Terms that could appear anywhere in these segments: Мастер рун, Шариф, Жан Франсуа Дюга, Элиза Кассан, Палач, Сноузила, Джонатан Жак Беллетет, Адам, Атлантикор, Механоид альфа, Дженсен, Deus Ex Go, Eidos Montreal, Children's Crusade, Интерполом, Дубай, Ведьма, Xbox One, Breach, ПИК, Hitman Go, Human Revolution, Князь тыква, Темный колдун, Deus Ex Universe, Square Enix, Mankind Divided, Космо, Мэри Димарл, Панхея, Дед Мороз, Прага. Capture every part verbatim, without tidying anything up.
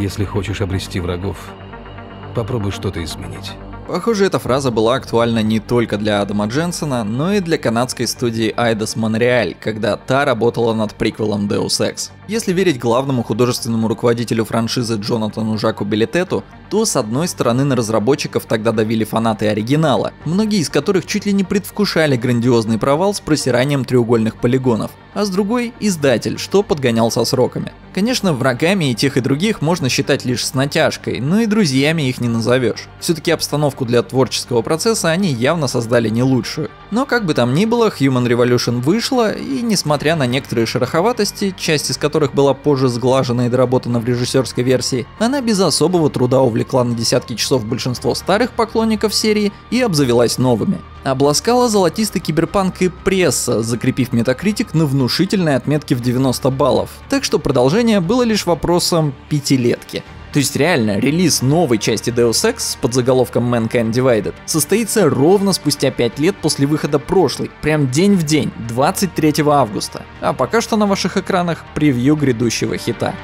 Если хочешь обрести врагов, попробуй что-то изменить. Похоже, эта фраза была актуальна не только для Адама Дженсена, но и для канадской студии Eidos Montreal, когда та работала над приквелом Deus Ex. Если верить главному художественному руководителю франшизы Джонатану Жаку Беллетету, то с одной стороны на разработчиков тогда давили фанаты оригинала, многие из которых чуть ли не предвкушали грандиозный провал с просиранием треугольных полигонов, а с другой – издатель, что подгонял со сроками. Конечно, врагами и тех и других можно считать лишь с натяжкой, но и друзьями их не назовешь. Все-таки обстановку для творческого процесса они явно создали не лучшую. Но как бы там ни было, Human Revolution вышла, и несмотря на некоторые шероховатости, часть из которых была позже сглажена и доработана в режиссерской версии, она без особого труда увлекла на десятки часов большинство старых поклонников серии и обзавелась новыми. Обласкала золотистый киберпанк и пресса, закрепив Metacritic на внушительной отметке в девяносто баллов, так что продолжение было лишь вопросом пятилетки. То есть реально, релиз новой части Deus Ex с подзаголовком Mankind Divided состоится ровно спустя пять лет после выхода прошлой, прям день в день, двадцать третьего августа. А пока что на ваших экранах превью грядущего хита.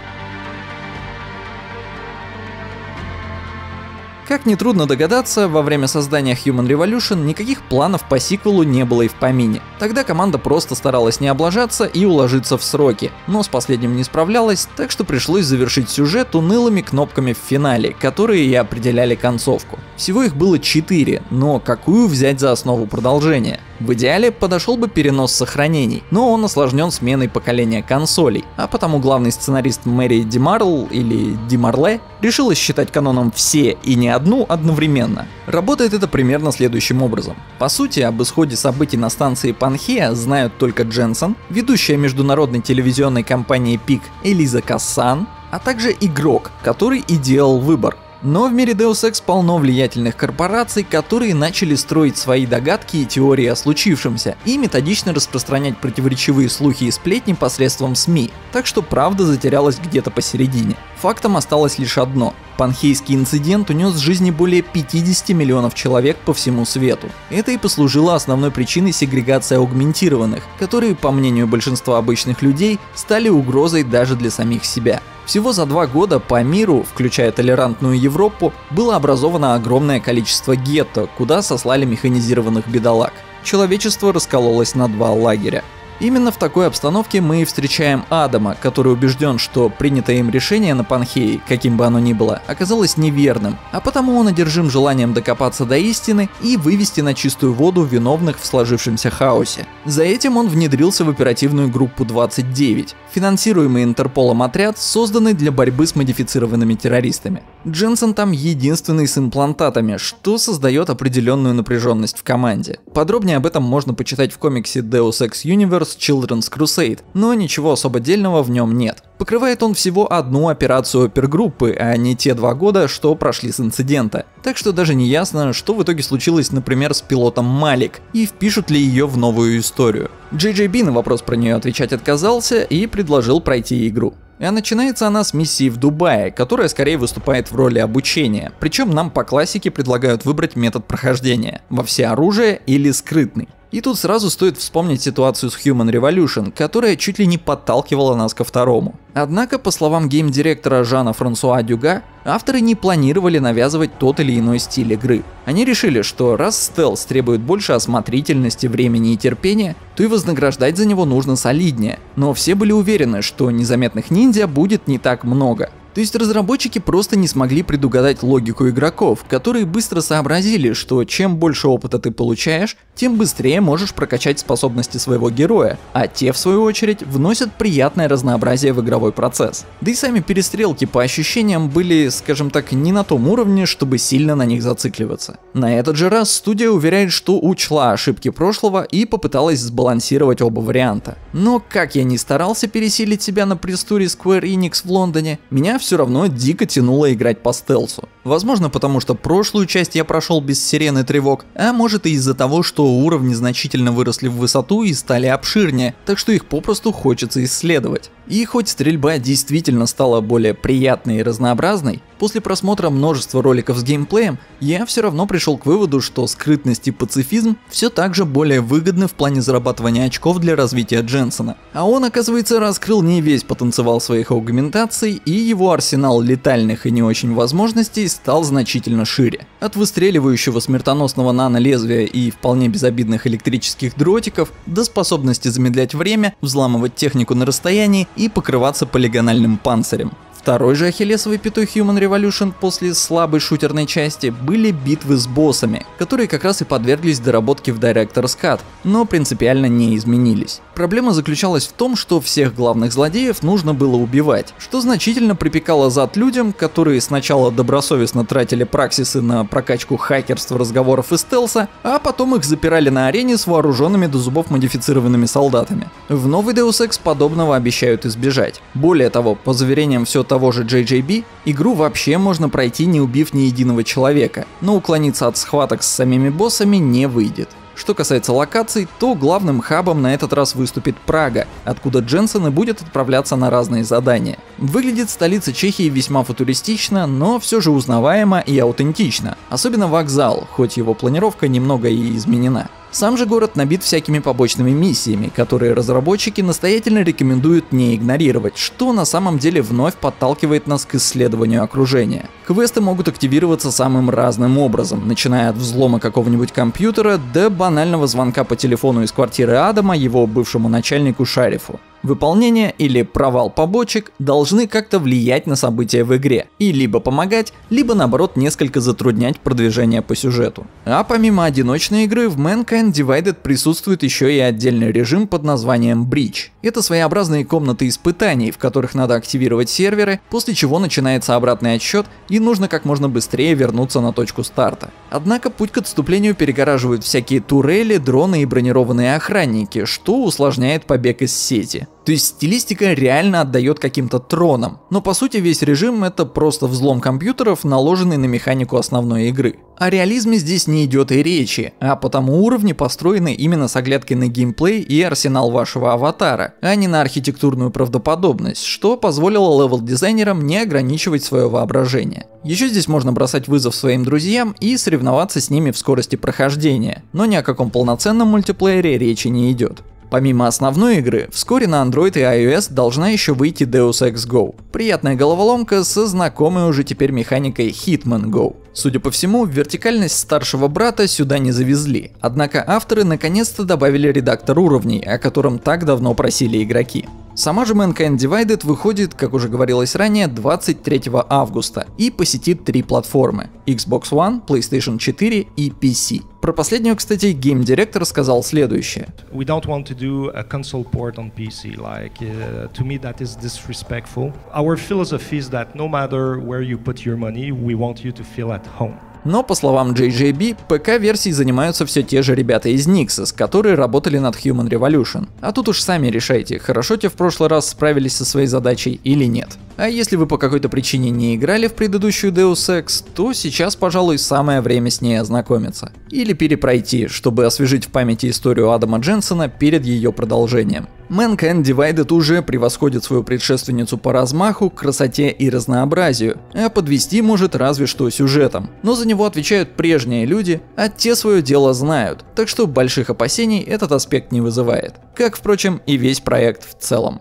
Как нетрудно догадаться, во время создания Human Revolution никаких планов по сиквелу не было и в помине. Тогда команда просто старалась не облажаться и уложиться в сроки, но с последним не справлялась, так что пришлось завершить сюжет унылыми кнопками в финале, которые и определяли концовку. Всего их было четыре, но какую взять за основу продолжения? В идеале подошел бы перенос сохранений, но он осложнен сменой поколения консолей, а потому главный сценарист Мэри Димарл, или Димарле, решила считать каноном все и не одну одновременно. Работает это примерно следующим образом. По сути, об исходе событий на станции Панхея знают только Дженсен, ведущая международной телевизионной компании ПИК Элиза Кассан, а также игрок, который и делал выбор. Но в мире Deus Ex полно влиятельных корпораций, которые начали строить свои догадки и теории о случившемся, и методично распространять противоречивые слухи и сплетни посредством СМИ, так что правда затерялась где-то посередине. Фактом осталось лишь одно. Панхейский инцидент унес жизни более пятидесяти миллионов человек по всему свету. Это и послужило основной причиной сегрегации аугментированных, которые, по мнению большинства обычных людей, стали угрозой даже для самих себя. Всего за два года по миру, включая толерантную Европу, было образовано огромное количество гетто, куда сослали механизированных бедолаг. Человечество раскололось на два лагеря. Именно в такой обстановке мы и встречаем Адама, который убежден, что принятое им решение на Панхее, каким бы оно ни было, оказалось неверным, а потому он одержим желанием докопаться до истины и вывести на чистую воду виновных в сложившемся хаосе. За этим он внедрился в оперативную группу двадцать девять, финансируемый Интерполом отряд, созданный для борьбы с модифицированными террористами. Дженсен там единственный с имплантатами, что создает определенную напряженность в команде. Подробнее об этом можно почитать в комиксе Deus Ex Universe Children's Crusade, но ничего особо дельного в нем нет. Покрывает он всего одну операцию опергруппы, а не те два года, что прошли с инцидента. Так что даже не ясно, что в итоге случилось, например, с пилотом Малик, и впишут ли ее в новую историю. джей джей би на вопрос про нее отвечать отказался и предложил пройти игру. А начинается она с миссии в Дубае, которая скорее выступает в роли обучения, причем нам по классике предлагают выбрать метод прохождения – во всеоружие или скрытный. И тут сразу стоит вспомнить ситуацию с Human Revolution, которая чуть ли не подталкивала нас ко второму. Однако, по словам гейм-директора Жана Франсуа Дюга, авторы не планировали навязывать тот или иной стиль игры. Они решили, что раз стелс требует больше осмотрительности, времени и терпения, то и вознаграждать за него нужно солиднее. Но все были уверены, что незаметных ниндзя будет не так много. То есть разработчики просто не смогли предугадать логику игроков, которые быстро сообразили, что чем больше опыта ты получаешь, тем быстрее можешь прокачать способности своего героя, а те, в свою очередь, вносят приятное разнообразие в игровой процесс. Да и сами перестрелки по ощущениям были, скажем так, не на том уровне, чтобы сильно на них зацикливаться. На этот же раз студия уверяет, что учла ошибки прошлого и попыталась сбалансировать оба варианта. Но как я ни старался пересилить себя на пресс-туре Square Enix в Лондоне, меня все равно дико тянуло играть по стелсу. Возможно, потому что прошлую часть я прошел без сирены тревог, а может и из-за того, что уровни значительно выросли в высоту и стали обширнее, так что их попросту хочется исследовать. И хоть стрельба действительно стала более приятной и разнообразной, после просмотра множества роликов с геймплеем я все равно пришел к выводу, что скрытность и пацифизм все так же более выгодны в плане зарабатывания очков для развития Дженсена. А он, оказывается, раскрыл не весь потенциал своих аугментаций, и его арсенал летальных и не очень возможностей стал значительно шире. От выстреливающего смертоносного нано-лезвия и вполне безобидных электрических дротиков до способности замедлять время, взламывать технику на расстоянии и покрываться полигональным панцирем. Второй же ахиллесовой пятой Human Revolution после слабой шутерной части были битвы с боссами, которые как раз и подверглись доработке в Director's Cut, но принципиально не изменились. Проблема заключалась в том, что всех главных злодеев нужно было убивать, что значительно припекало зад людям, которые сначала добросовестно тратили праксисы на прокачку хакерства, разговоров и стелса, а потом их запирали на арене с вооруженными до зубов модифицированными солдатами. В новый Deus Ex подобного обещают избежать. Более того, по заверениям все того же джей джей би, игру вообще можно пройти, не убив ни единого человека, но уклониться от схваток с самими боссами не выйдет. Что касается локаций, то главным хабом на этот раз выступит Прага, откуда Дженсен и будет отправляться на разные задания. Выглядит столица Чехии весьма футуристично, но все же узнаваемо и аутентично, особенно вокзал, хоть его планировка немного и изменена. Сам же город набит всякими побочными миссиями, которые разработчики настоятельно рекомендуют не игнорировать, что на самом деле вновь подталкивает нас к исследованию окружения. Квесты могут активироваться самым разным образом, начиная от взлома какого-нибудь компьютера до банального звонка по телефону из квартиры Адама его бывшему начальнику Шарифу. Выполнение или провал побочек должны как-то влиять на события в игре и либо помогать, либо наоборот несколько затруднять продвижение по сюжету. А помимо одиночной игры в Mankind Divided присутствует еще и отдельный режим под названием Breach. Это своеобразные комнаты испытаний, в которых надо активировать серверы, после чего начинается обратный отсчет и нужно как можно быстрее вернуться на точку старта. Однако путь к отступлению перегораживают всякие турели, дроны и бронированные охранники, что усложняет побег из сети. То есть стилистика реально отдает каким-то тронам, но по сути весь режим это просто взлом компьютеров, наложенный на механику основной игры. О реализме здесь не идет и речи, а потому уровни построены именно с оглядкой на геймплей и арсенал вашего аватара, а не на архитектурную правдоподобность, что позволило левел-дизайнерам не ограничивать свое воображение. Еще здесь можно бросать вызов своим друзьям и соревноваться с ними в скорости прохождения, но ни о каком полноценном мультиплеере речи не идет. Помимо основной игры, вскоре на Android и iOS должна еще выйти Deus Ex Go. Приятная головоломка со знакомой уже теперь механикой Hitman Go. Судя по всему, вертикальность старшего брата сюда не завезли, однако авторы наконец-то добавили редактор уровней, о котором так давно просили игроки. Сама же Mankind Divided выходит, как уже говорилось ранее, двадцать третьего августа и посетит три платформы – Xbox One, PlayStation четыре и пи си. Про последнюю, кстати, гейм-директор сказал следующее. We don't want to do a console port on пи си. Like, uh, to me that is disrespectful. Our philosophy is that no matter where you put your money, we want you to feel at home. Но, по словам джей джей би, ПК-версией занимаются все те же ребята из Nixes, которые работали над Human Revolution. А тут уж сами решайте, хорошо те в прошлый раз справились со своей задачей или нет. А если вы по какой-то причине не играли в предыдущую Deus Ex, то сейчас, пожалуй, самое время с ней ознакомиться. Или перепройти, чтобы освежить в памяти историю Адама Дженсена перед ее продолжением. Mankind Divided уже превосходит свою предшественницу по размаху, красоте и разнообразию, а подвести может разве что сюжетом. Но за него отвечают прежние люди, а те свое дело знают, так что больших опасений этот аспект не вызывает. Как, впрочем, и весь проект в целом.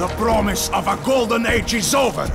The promise of a golden age is over.